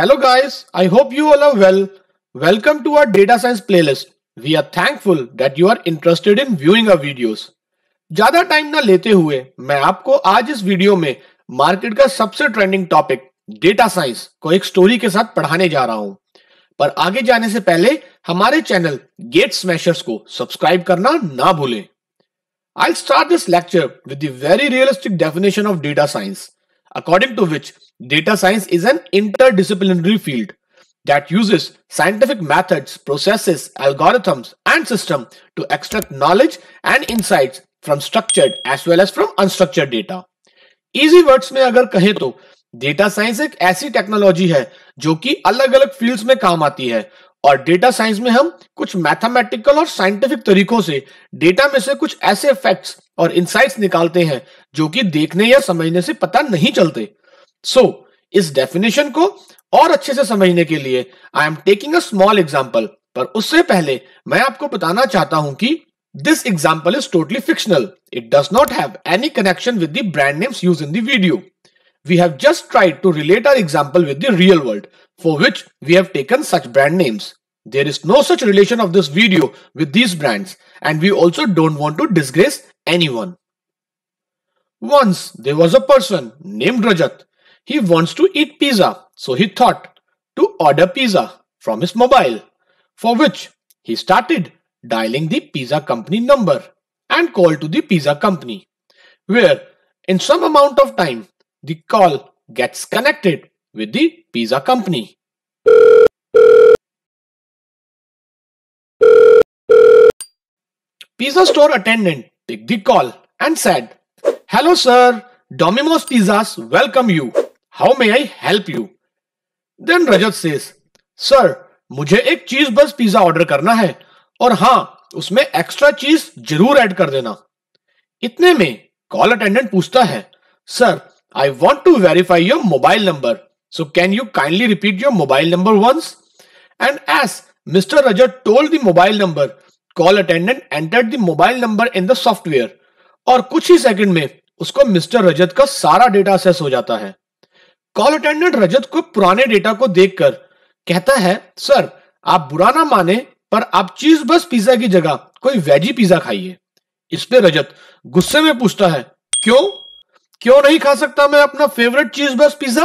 Hello guys, I hope you all are well. Welcome to our data science playlist. We are thankful that you are interested in viewing our videos. ज्यादा time ना लेते हुए मैं आपको आज इस video में मार्केट का सबसे ट्रेंडिंग टॉपिक डेटा साइंस को एक स्टोरी के साथ पढ़ाने जा रहा हूं, पर आगे जाने से पहले हमारे चैनल गेट स्मैशर्स को सब्सक्राइब करना ना भूलें. I'll start this lecture with the very realistic definition of data science, according to which data science is an interdisciplinary field that uses scientific methods, processes, algorithms, and systems to extract knowledge and insights from structured as well as from unstructured data. Easy words में अगर कहें तो data science एक ऐसी technology है जो कि अलग अलग फील्ड्स में काम आती है, और डेटा साइंस में हम कुछ मैथमेटिकल और साइंटिफिक तरीकों से डेटा में से कुछ ऐसे फैक्ट्स और इनसाइट्स निकालते हैं जो कि देखने या समझने से पता नहीं चलते. सो, इस डेफिनेशन को और अच्छे से समझने के लिए I am taking a small example, पर उससे पहले मैं आपको बताना चाहता हूं कि this example is totally fictional. It does not have any connection with the brand names used in the video. We have just tried to relate our example with the real world, for which we have taken such brand names. There is no such relation of this video with these brands, and we also don't want to disgrace anyone. Once there was a person named Rajat. He wants to eat pizza, so he thought to order pizza from his mobile, for which he started dialing the pizza company number and called to the pizza company, where in some amount of time the call gets connected with the pizza company. Pizza store attendant picked the call and said, "Hello sir, Domino's Pizzas welcome you. How may I help you?" Then Rajat says, "Sir, मुझे एक चीज बस pizza order करना है, और हाँ, उसमें extra चीज जरूर ऐड कर देना." इतने में कॉल अटेंडेंट पूछता है, "Sir, I want to verify your mobile number. So can you kindly repeat your mobile number once?" And as Mr. Rajat told the mobile number, call attendant entered the mobile number in the software. और कुछ ही second में उसको mister रजत का सारा data access हो जाता है. Call attendant रजत को पुराने डेटा को देखकर कहता है, "सर, आप बुरा ना माने, पर आप चीज बस पिज्जा की जगह कोई वेजी पिज्जा खाइए." इस पे रजत गुस्से में पूछता है, क्यों नहीं खा सकता मैं अपना फेवरेट चीज बस पिज्जा?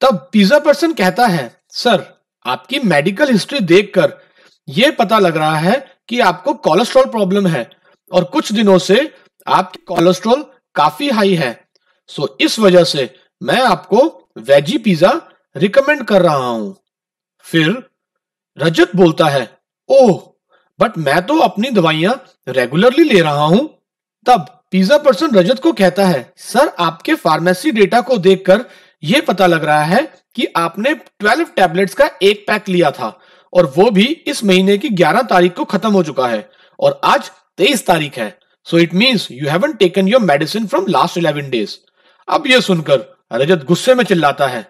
तब पिज्जा पर्सन कहता है, "सर, आपकी मेडिकल हिस्ट्री देखकर यह पता लग रहा है कि आपको कोलेस्ट्रॉल प्रॉब्लम है, और कुछ दिनों से आपकी कोलेस्ट्रॉल काफी हाई है, सो इस वजह से मैं आपको वेजी पिज्जा रिकमेंड कर रहा हूं." फिर रजत बोलता है, "ओह, बट मैं तो अपनी दवाइयां रेगुलरली ले रहा हूं." तब पिज्जा पर्सन रजत को कहता है, "सर, आपके फार्मेसी डेटा को देखकर यह पता लग रहा है कि आपने 12 टैबलेट्स का एक पैक लिया था, और वो भी इस महीने की 11 तारीख को खत्म हो चुका है, और आज 23 तारीख है. So it means you haven't taken your medicine from last 11 days." अब यह सुनकर रजत गुस्से में चिल्लाता है,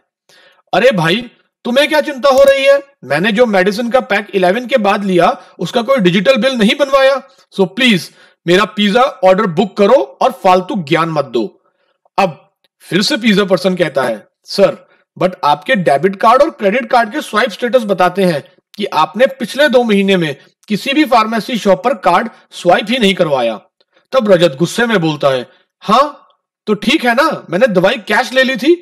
"अरे भाई, तुम्हें क्या चिंता हो रही है? मैंने जो मेडिसिन का पैक 11 के बाद लिया उसका कोई डिजिटल बिल नहीं बनवाया, सो प्लीज मेरा पिज्जा ऑर्डर बुक करो और फालतू ज्ञान मत दो." अब फिर से पिज्जा पर्सन कहता है, "सर, बट आपके डेबिट कार्ड और क्रेडिट कार्ड के स्वाइप स्टेटस बताते हैं कि आपने पिछले 2 महीने में किसी भी फार्मेसी शॉप पर कार्ड स्वाइप ही नहीं करवाया." तब रजत गुस्से में बोलता है, "हाँ तो ठीक है ना, मैंने दवाई कैश ले ली थी."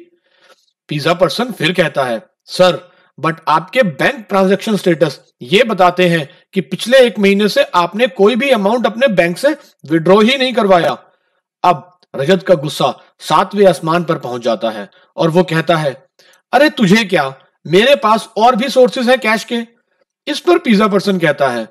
पिज्जा पर्सन फिर कहता है, "सर, बट आपके बैंक ट्रांजैक्शन स्टेटस ये बताते हैं कि पिछले 1 महीने से आपने कोई भी अमाउंट अपने बैंक से विड्रॉ ही नहीं करवाया." अब रजत का गुस्सा 7वें आसमान पर पहुंच जाता है, और वो कहता है, "अरे तुझे क्या, मेरे पास और भी सोर्सेस हैं कैश के." इस पर पिज्जा पर्सन कहता है,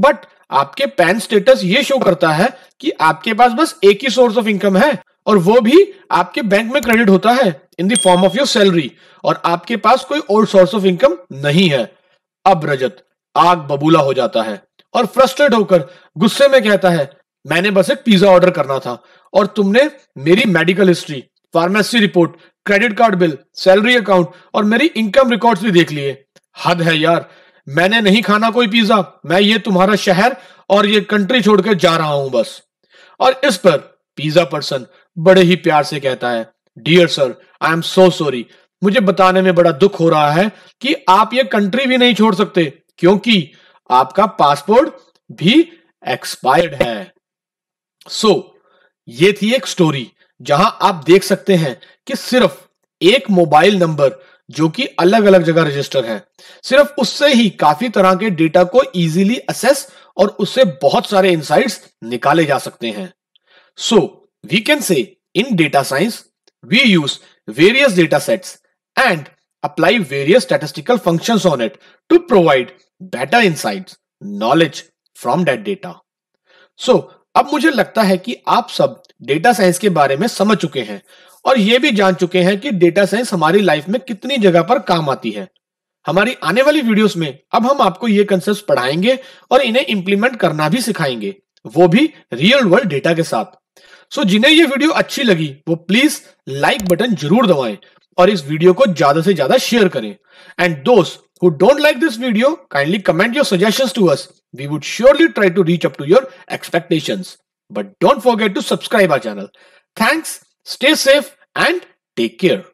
"बट आपके पैन स्टेटस ये शो करता है कि आपके पास बस एक ही सोर्स ऑफ इनकम है, और वो भी आपके बैंक में क्रेडिट होता है in the form of your salary, और आपके पास कोई और सोर्स ऑफ इनकम नहीं है." अब रजत आग बबूला हो जाता है और फ्रस्ट्रेट होकर गुस्से में कहता है, "मैंने बस एक पिज्जा ऑर्डर करना था, और तुमने मेरी medical history, pharmacy report, credit card bill, salary account और मेरी इनकम रिकॉर्ड्स भी देख लिए. हद है यार, मैंने नहीं खाना कोई पिज्जा. मैं ये तुम्हारा शहर और ये कंट्री छोड़कर जा रहा हूं बस." और इस पर पिज्जा पर्सन बड़े ही प्यार से कहता है, "dear sir, I am so sorry. मुझे बताने में बड़ा दुख हो रहा है कि आप ये कंट्री भी नहीं छोड़ सकते क्योंकि आपका पासपोर्ट भी एक्सपायर्ड है। सो, ये थी एक स्टोरी जहां आप देख सकते हैं कि सिर्फ एक मोबाइल नंबर जो कि अलग अलग जगह रजिस्टर है, सिर्फ उससे ही काफी तरह के डेटा को इजीली असेस और उससे बहुत सारे इनसाइट्स निकाले जा सकते हैं। सो we can say in data science we use various data sets and apply various statistical functions on it to provide better insights, knowledge from that data. So, अब मुझे लगता है कि आप सब डेटा साइंस के बारे में समझ चुके हैं और ये भी जान चुके हैं कि डेटा साइंस हमारी लाइफ में कितनी जगह पर काम आती है। हमारी आने वाली वीडियोस में अब हम आपको ये कंसेप्ट्स पढ़ाएंगे और इन्हें इंप्लीमेंट करना भी सिखाएंगे, वो भी रियल वर्ल्ड डेटा के साथ। सो, जिन्हें ये वीडियो अच्छी लगी वो प्लीज लाइक बटन जरूर दबाएं और इस वीडियो को ज्यादा से ज्यादा शेयर करें। And those who don't like this video kindly comment your suggestions to us, we would surely try to reach up to your expectations. But don't forget to subscribe our channel. Thanks, stay safe and take care.